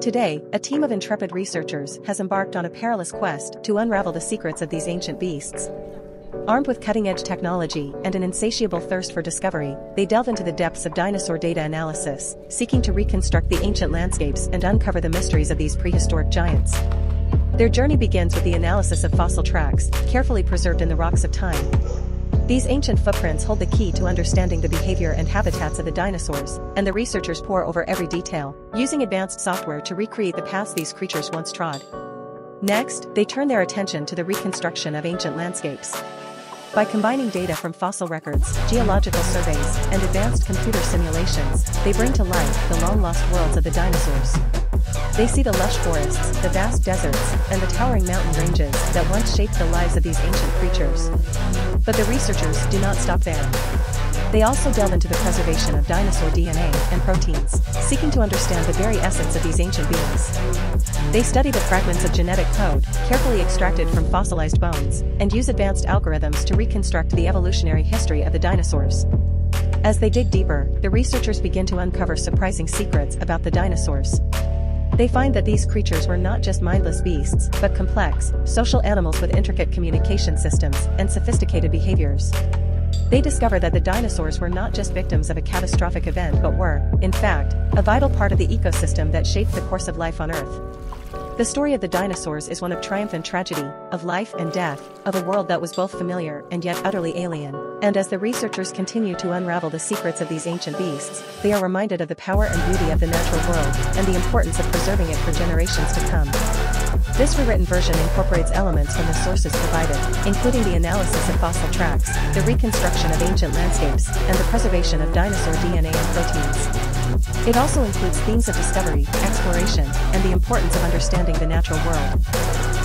Today, a team of intrepid researchers has embarked on a perilous quest to unravel the secrets of these ancient beasts. Armed with cutting-edge technology and an insatiable thirst for discovery, they delve into the depths of dinosaur data analysis, seeking to reconstruct the ancient landscapes and uncover the mysteries of these prehistoric giants. Their journey begins with the analysis of fossil tracks, carefully preserved in the rocks of time. These ancient footprints hold the key to understanding the behavior and habitats of the dinosaurs, and the researchers pore over every detail, using advanced software to recreate the paths these creatures once trod. Next, they turn their attention to the reconstruction of ancient landscapes. By combining data from fossil records, geological surveys, and advanced computer simulations, they bring to life the long-lost worlds of the dinosaurs. They see the lush forests, the vast deserts, and the towering mountain ranges that once shaped the lives of these ancient creatures. But the researchers do not stop there. They also delve into the preservation of dinosaur DNA and proteins, seeking to understand the very essence of these ancient beings. They study the fragments of genetic code, carefully extracted from fossilized bones, and use advanced algorithms to reconstruct the evolutionary history of the dinosaurs. As they dig deeper, the researchers begin to uncover surprising secrets about the dinosaurs. They find that these creatures were not just mindless beasts, but complex, social animals with intricate communication systems and sophisticated behaviors. They discover that the dinosaurs were not just victims of a catastrophic event but were, in fact, a vital part of the ecosystem that shaped the course of life on Earth. The story of the dinosaurs is one of triumph and tragedy, of life and death, of a world that was both familiar and yet utterly alien. And as the researchers continue to unravel the secrets of these ancient beasts, they are reminded of the power and beauty of the natural world, and the importance of preserving it for generations to come. This rewritten version incorporates elements from the sources provided, including the analysis of fossil tracks, the reconstruction of ancient landscapes, and the preservation of dinosaur DNA and proteins. It also includes themes of discovery, exploration, and the importance of understanding the natural world.